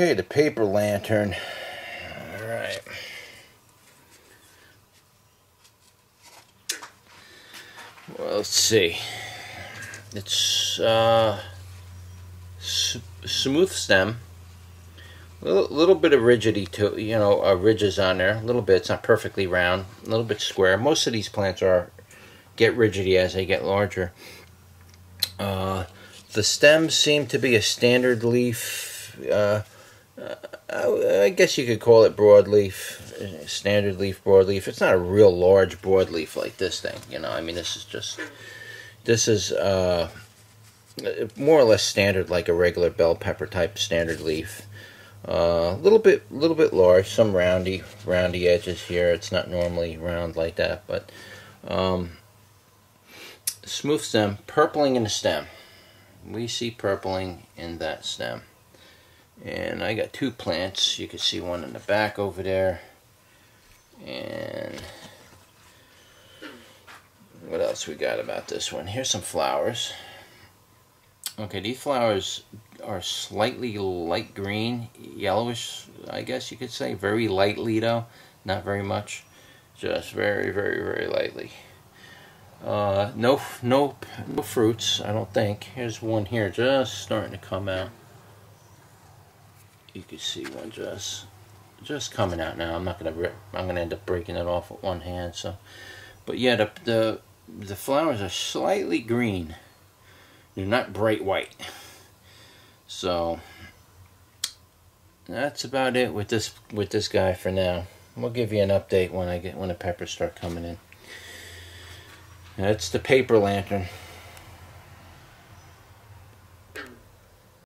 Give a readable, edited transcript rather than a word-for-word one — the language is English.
Okay, the paper lantern. All right. Well, let's see. It's smooth stem. A little bit of rigidity to ridges on there. A little bit. It's not perfectly round. A little bit square. Most of these plants get rigidity as they get larger. The stems seem to be a standard leaf. I guess you could call it broadleaf, standard leaf, broadleaf. It's not a real large broadleaf like this thing, you know. I mean, this is more or less standard, like a regular bell pepper type standard leaf. A little bit large, some roundy edges here. It's not normally round like that, but smooth stem, purpling in the stem. We see purpling in that stem. And I got two plants. You can see one in the back over there. And what else we got about this one? Here's some flowers. Okay, these flowers are slightly light green, yellowish, I guess you could say. Very lightly though, not very much. Just very lightly. No fruits, I don't think. Here's one here just starting to come out. You can see one just coming out now. I'm gonna end up breaking it off with one hand. So, but yeah, the flowers are slightly green. They're not bright white. So that's about it with this guy for now. We'll give you an update when the peppers start coming in. That's the paper lantern.